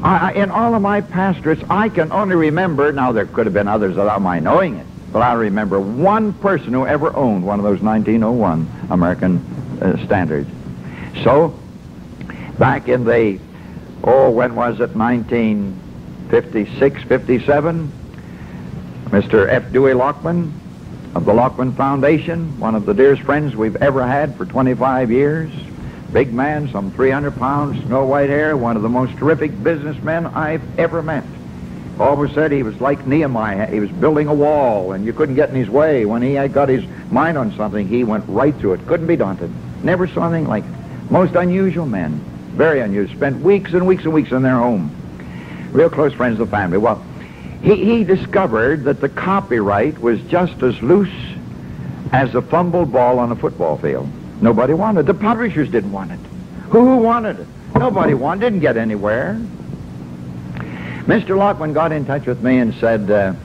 In all of my pastorates, I can only remember, now there could have been others without my knowing it, but I remember one person who ever owned one of those 1901 American standards. So, back in the, when was it, 1956, 57, Mr. F. Dewey Lockman of the Lockman Foundation, one of the dearest friends we've ever had for 25 years, big man, some 300 pounds, snow white hair, one of the most terrific businessmen I've ever met. Always said he was like Nehemiah. He was building a wall, and you couldn't get in his way. When he got his mind on something, he went right through it. Couldn't be daunted. Never saw anything like it. Most unusual men, very unusual. Spent weeks and weeks and weeks in their home. Real close friends of the family. Well, he discovered that the copyright was just as loose as a fumbled ball on a football field. Nobody wanted it. The publishers didn't want it. Who wanted it? Nobody wanted it. Didn't get anywhere. Mr. Lockman got in touch with me and said,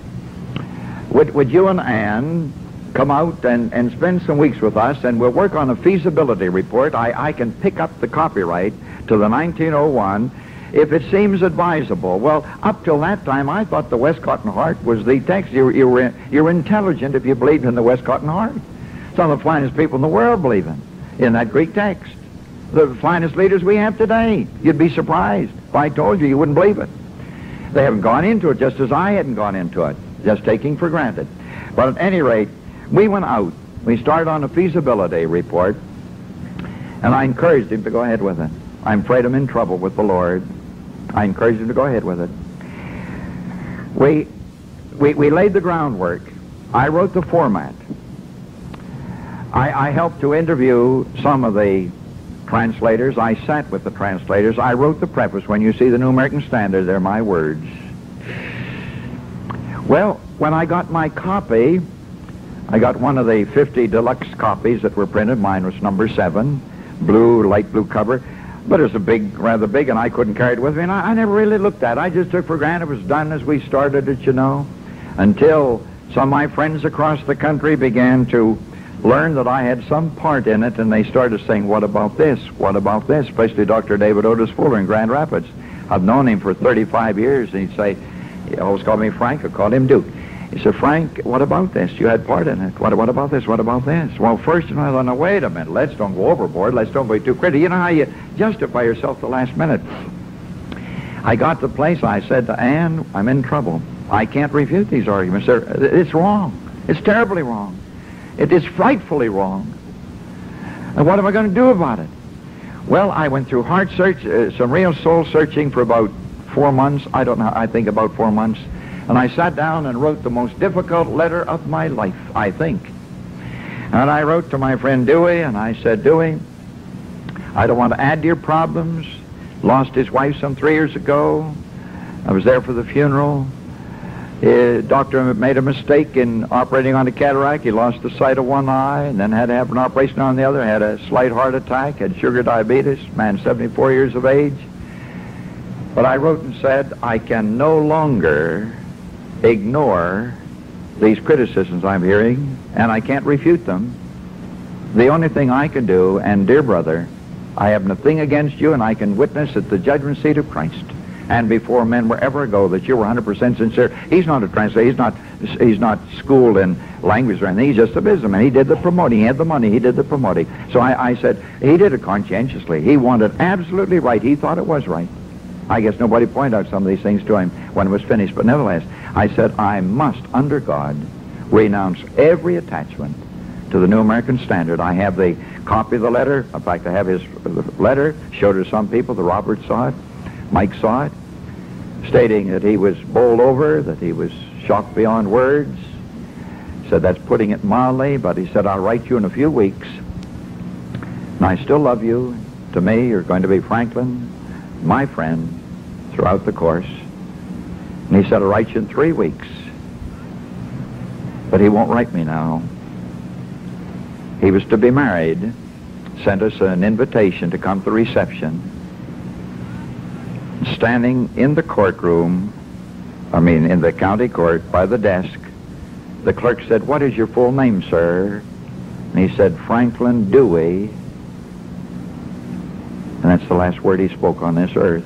would you and Ann come out and spend some weeks with us, and we'll work on a feasibility report. I can pick up the copyright to the 1901 if it seems advisable. Well, up till that time, I thought the Westcott and Hart was the text. You're intelligent if you believed in the Westcott and Hart. Some of the finest people in the world believe in that Greek text. The finest leaders we have today. You'd be surprised. If I told you, you wouldn't believe it. They haven't gone into it, just as I hadn't gone into it, just taking for granted. But at any rate, we went out. We started on a feasibility report, and I encouraged him to go ahead with it. I'm afraid I'm in trouble with the Lord. I encouraged him to go ahead with it. We laid the groundwork. I wrote the format. I helped to interview some of the translators. I sat with the translators. I wrote the preface. When you see the New American Standard, they're my words. Well, when I got my copy, I got one of the 50 deluxe copies that were printed. Mine was number 7, blue, light blue cover. But it was a big, rather big, and I couldn't carry it with me. And I never really looked at it. I just took for granted it was done as we started it, you know, until some of my friends across the country began to learned that I had some part in it, and they started saying, what about this? What about this? Especially Dr. David Otis Fuller in Grand Rapids. I've known him for 35 years, and he'd say, he always called me Frank, I called him Duke. He said, Frank, what about this? You had part in it. What about this? What about this? Well, first, I thought, no, wait a minute. Let's don't go overboard. Let's don't be too critical. You know how you justify yourself the last minute. I got to the place, I said to Ann, I'm in trouble. I can't refute these arguments. It's wrong. It's terribly wrong. It is frightfully wrong. And what am I going to do about it? Well, I went through heart search, some real soul searching for about 4 months. I don't know, I think about 4 months. And I sat down and wrote the most difficult letter of my life, I think. And I wrote to my friend Dewey, and I said, Dewey, I don't want to add to your problems. Lost his wife some 3 years ago. I was there for the funeral. Doctor made a mistake in operating on a cataract. He lost the sight of one eye and then had to have an operation on the other. Had a slight heart attack, had sugar diabetes, man 74 years of age. But I wrote and said, I can no longer ignore these criticisms I'm hearing, and I can't refute them. The only thing I can do, and dear brother, I have nothing against you, and I can witness at the judgment seat of Christ and before men wherever I go that you were 100% sincere. He's not a translator. He's not schooled in language or anything. He's just a businessman. He did the promoting. He had the money. He did the promoting. So I said, he did it conscientiously. He wanted absolutely right. He thought it was right. I guess nobody pointed out some of these things to him when it was finished. But nevertheless, I said, I must, under God, renounce every attachment to the New American Standard. I have the copy of the letter. In fact, I have his letter. Showed it to some people. The Robert saw it. Mike saw it, stating that he was bowled over, that he was shocked beyond words. Said that's putting it mildly, but he said, I'll write you in a few weeks, and I still love you. To me, you're going to be Franklin, my friend, throughout the course. And he said, I'll write you in 3 weeks, but he won't write me now. He was to be married, sent us an invitation to come to the reception. Standing in the courtroom, in the county court, by the desk, the clerk said, what is your full name, sir? And he said, Franklin Dewey. And that's the last word he spoke on this earth.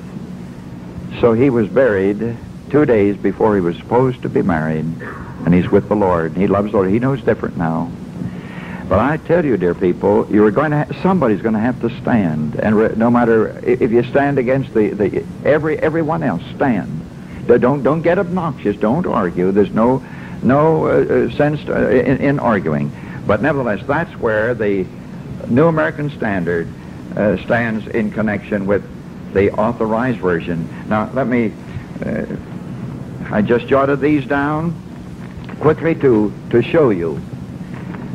So he was buried 2 days before he was supposed to be married, and he's with the Lord. He loves the Lord. He knows different now. But I tell you, dear people, you're going to somebody's going to have to stand, and no matter if you stand against the everyone else, stand. Don't get obnoxious. Don't argue. There's no sense in arguing. But nevertheless, that's where the New American Standard stands in connection with the Authorized Version. Now, let me. I just jotted these down quickly to show you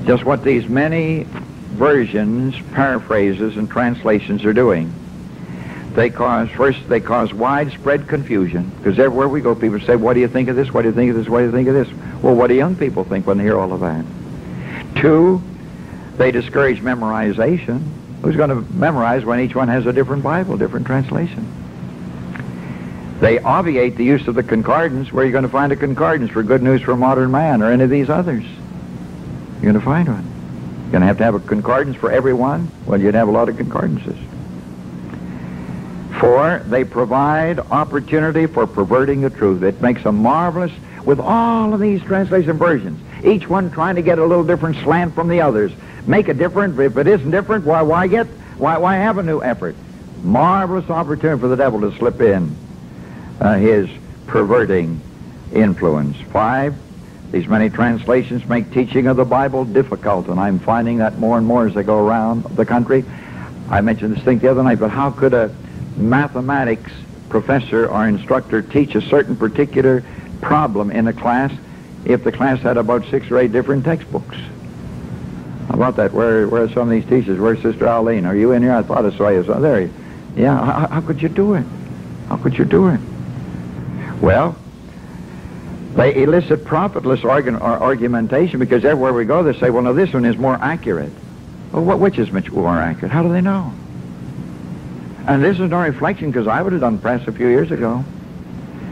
just what these many versions, paraphrases, and translations are doing. They cause widespread confusion, because everywhere we go, people say, what do you think of this? What do you think of this? What do you think of this? Well, what do young people think when they hear all of that? Two, they discourage memorization. Who's going to memorize when each one has a different Bible, different translation? They obviate the use of the concordance. Where are you going to find a concordance for Good News for Modern Man or any of these others? You're going to find one. You're going to have a concordance for everyone? Well, you'd have a lot of concordances. Four, they provide opportunity for perverting the truth. It makes a marvelous, with all of these translation versions, each one trying to get a little different slant from the others. Make a different, if it isn't different, why have a new effort? Marvelous opportunity for the devil to slip in his perverting influence. Five, these many translations make teaching of the Bible difficult, and I'm finding that more and more as I go around the country. I mentioned this thing the other night, but how could a mathematics professor or instructor teach a certain particular problem in a class if the class had about 6 or 8 different textbooks? How about that? Where are some of these teachers? Where's Sister Aline? Are you in here? I thought I saw you. So, there you are. Yeah, how could you do it? How could you do it? Well, they elicit profitless argumentation, because everywhere we go they say, well, no, this one is more accurate. Well, which is much more accurate? How do they know? And this is no reflection, because I would have done press a few years ago.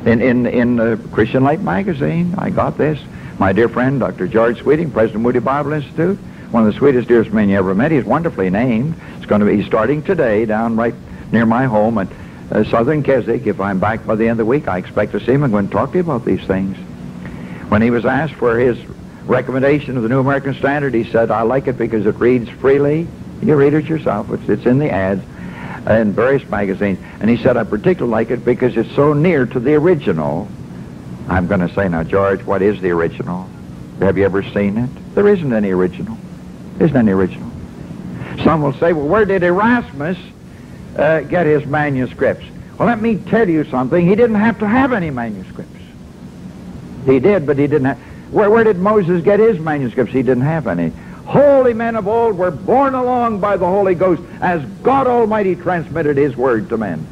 In Christian Light magazine, I got this. My dear friend, Dr. George Sweeting, president of Moody Bible Institute, one of the sweetest, dearest men you ever met. He's wonderfully named. He's starting today down right near my home at Southern Keswick. If I'm back by the end of the week, I expect to see him and go and talk to him about these things. When he was asked for his recommendation of the New American Standard, he said, I like it because it reads freely. You read it yourself. It's in the ads in various magazines. And he said, I particularly like it because it's so near to the original. I'm going to say, now, George, what is the original? Have you ever seen it? There isn't any original. There isn't any original. Some will say, well, where did Erasmus get his manuscripts? Well, let me tell you something. He didn't have to have any manuscripts. He did, but he didn't have. Where did Moses get his manuscripts? He didn't have any. Holy men of old were borne along by the Holy Ghost as God Almighty transmitted his word to men.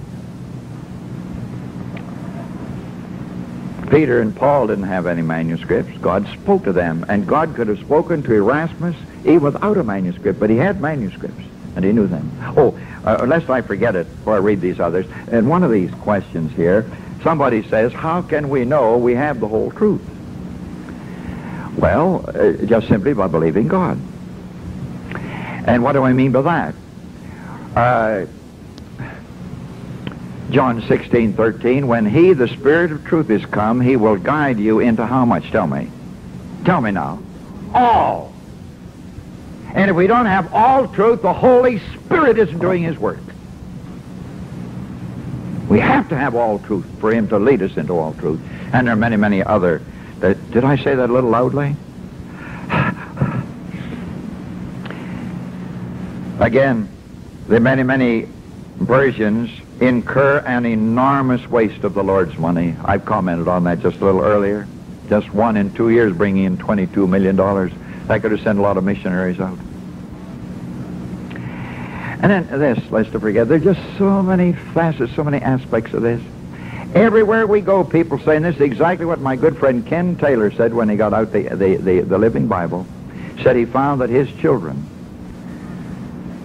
Peter and Paul didn't have any manuscripts. God spoke to them, and God could have spoken to Erasmus even without a manuscript, but he had manuscripts, and he knew them. Oh, lest I forget it before I read these others, in one of these questions here, somebody says, how can we know we have the whole truth? Well, just simply by believing God. And what do I mean by that? John 16:13, when he, the Spirit of truth, is come, he will guide you into how much? Tell me. Tell me now. All. And if we don't have all truth, the Holy Spirit isn't doing his work. We have to have all truth for him to lead us into all truth. And there are many, many other. Did I say that a little loudly? Again, the many, many versions incur an enormous waste of the Lord's money. I've commented on that just a little earlier. Just one in 2 years bringing in $22 million. That could have sent a lot of missionaries out. And then this, lest I forget, there are just so many facets, so many aspects of this. Everywhere we go, people say, and this is exactly what my good friend Ken Taylor said when he got out the Living Bible, said he found that his children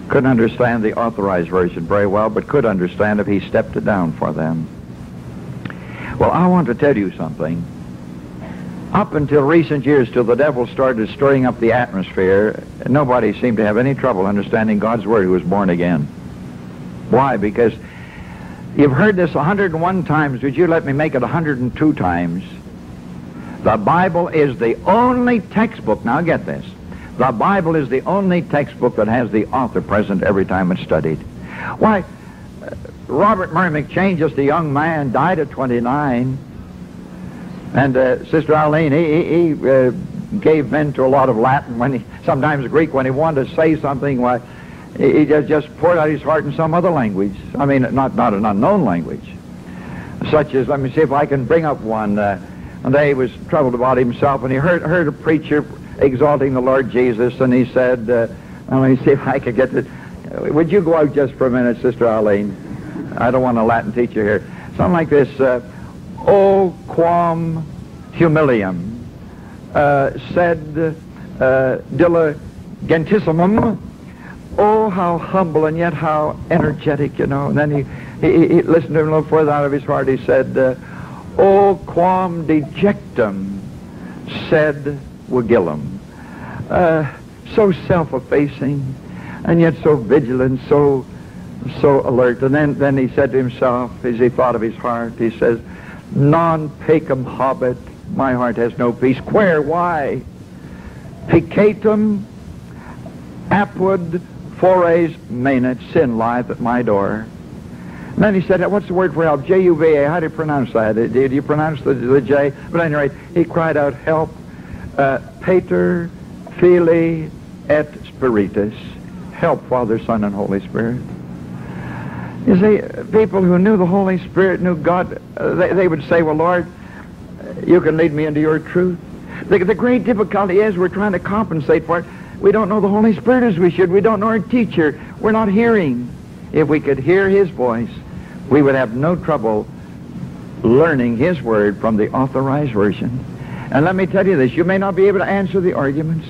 couldn't understand the Authorized Version very well, but could understand if he stepped it down for them. Well, I want to tell you something. Up until recent years, till the devil started stirring up the atmosphere, nobody seemed to have any trouble understanding God's Word who was born again. Why? Because You've heard this 101 times. Would you let me make it 102 times? The Bible is the only textbook, now get this, the Bible is the only textbook that has the author present every time it's studied. Why, Robert Murray McCheyne, just a young man, died at 29, and Sister Eileen, he gave in to a lot of Latin, when he, sometimes Greek, when he wanted to say something, why, he just poured out his heart in some other language. I mean, not an unknown language, such as, let me see if I can bring up one. One day he was troubled about himself, and he heard a preacher exalting the Lord Jesus, and he said, let me see if I could get this. Would you go out just for a minute, Sister Eileen? I don't want a Latin teacher here. Something like this, O quam humilium, sed diligentissimum. Oh, how humble and yet how energetic, you know. And then he listened to him a little further out of his heart. He said, O quam dejectum, sed vigilum. So self-effacing, and yet so vigilant, so alert. And then he said to himself, as he thought of his heart, he says, Non pecum habet, my heart has no peace. Where, why? Picatum apud fores manet, sin lieth at my door. And then he said, what's the word for help? J-U-V-A, how do you pronounce that? Do you pronounce the J? But at any rate, he cried out, help, pater, fili, et spiritus. Help, Father, Son, and Holy Spirit. You see, people who knew the Holy Spirit, knew God, they would say, well, Lord, you can lead me into your truth. The great difficulty is we're trying to compensate for it. We don't know the Holy Spirit as we should. We don't know our teacher. We're not hearing. If we could hear his voice, we would have no trouble learning his word from the authorized version. And let me tell you this, you may not be able to answer the arguments,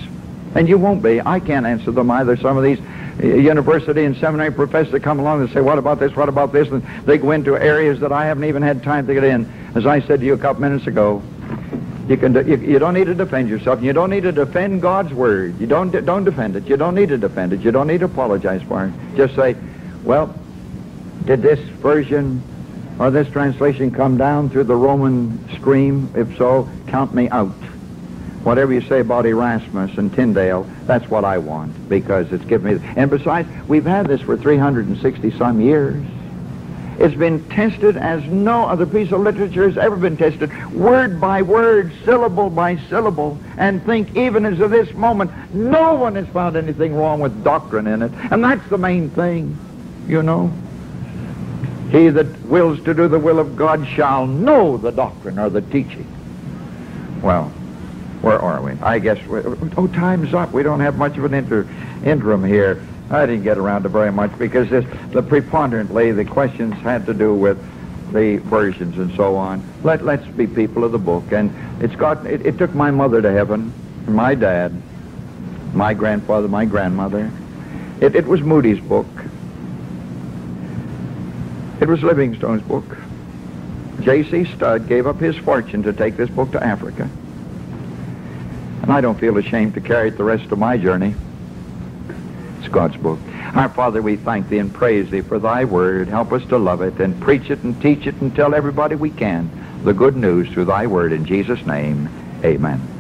and you won't be. I can't answer them either. Some of these university and seminary professors that come along and say, what about this, what about this? And they go into areas that I haven't even had time to get in. As I said to you a couple minutes ago, you don't need to defend yourself. You don't need to defend God's word. You don't defend it. You don't need to defend it. You don't need to apologize for it. Just say, well, did this version or this translation come down through the Roman stream? If so, count me out. Whatever you say about Erasmus and Tyndale, that's what I want, because it's given me... And besides, we've had this for 360-some years. It's been tested as no other piece of literature has ever been tested, word by word, syllable by syllable, and think even as of this moment, no one has found anything wrong with doctrine in it. And that's the main thing. You know, he that wills to do the will of God shall know the doctrine or the teaching. Well, where are we? I guess time's up. We don't have much of an interim here. I didn't get around to very much because preponderantly the questions had to do with the versions and so on. Let's be people of the book, and it took my mother to heaven, my dad, my grandfather, my grandmother. It was Moody's book. It was Livingstone's book. J.C. Studd gave up his fortune to take this book to Africa. And I don't feel ashamed to carry it the rest of my journey. It's God's book. Our Father, we thank Thee and praise Thee for Thy Word. Help us to love it and preach it and teach it and tell everybody we can the good news through Thy Word. In Jesus' name, amen.